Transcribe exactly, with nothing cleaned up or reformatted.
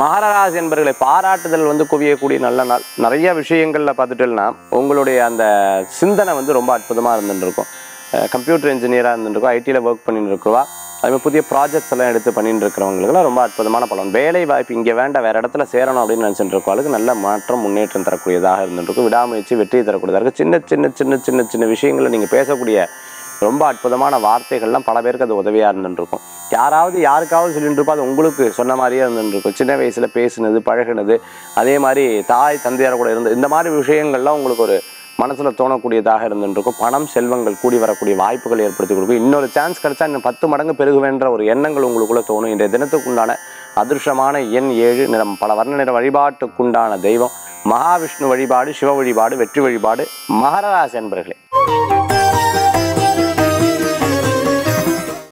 மகராஜ் என்பர்களை பாராட்டுதல் வந்து குவியக்கூடிய நல்ல நாள். நிறைய விஷயங்களில் பார்த்துட்டோம்னா உங்களுடைய அந்த சிந்தனை வந்து ரொம்ப அற்புதமாக இருந்துருக்கும். கம்ப்யூட்டர் இன்ஜினியராக இருந்துருக்கோம், ஐடியில் ஒர்க் பண்ணிட்டு இருக்கிறவா, அதுமாதிரி புதிய ப்ராஜெக்ட்ஸ் எல்லாம் எடுத்து பண்ணிட்டு இருக்கிறவங்களுக்குலாம் ரொம்ப அற்புதமான பலன். வேலை வாய்ப்பு இங்கே வேண்டாம் வேறு இடத்துல சேரணும் அப்படின்னு நினச்சிட்டு இருக்கோம், அதுக்கு நல்ல மாற்றம் முன்னேற்றம் தரக்கூடியதாக இருந்துருக்கும். விடாமுயற்சி வெற்றி தரக்கூடியதாக இருக்குது. சின்ன சின்ன சின்ன சின்ன சின்ன விஷயங்களை நீங்கள் பேசக்கூடிய ரொம்ப அற்புதமான வார்த்தைகள்லாம் பல பேருக்கு அது உதவியாக இருந்துருக்கும். யாராவது யாருக்காவது சொல்லிட்டுருப்பா, அது உங்களுக்கு சொன்ன மாதிரியே இருந்துருக்கும். சின்ன வயசில் பேசுனது பழகினது, அதே மாதிரி தாய் தந்தையார் கூட இருந்து இந்த மாதிரி விஷயங்கள்லாம் உங்களுக்கு ஒரு மனசில் தோணக்கூடியதாக இருந்துருக்கும். பணம் செல்வங்கள் கூடி வரக்கூடிய வாய்ப்புகள் ஏற்படுத்தி கொடுக்கும். இன்னொரு சான்ஸ் கிடைச்சா இன்னும் பத்து மடங்கு பெருகுவேன்ற ஒரு எண்ணங்கள் உங்களுக்குள்ளே தோணும். இன்றைய தினத்துக்குண்டான அதிர்ஷ்டமான எண் ஏழு. நிறம் பல வர்ண நிற. வழிபாட்டுக்குண்டான தெய்வம் மகாவிஷ்ணு வழிபாடு, சிவ வழிபாடு, வெற்றி வழிபாடு. மகராஜ் என்பர்களே.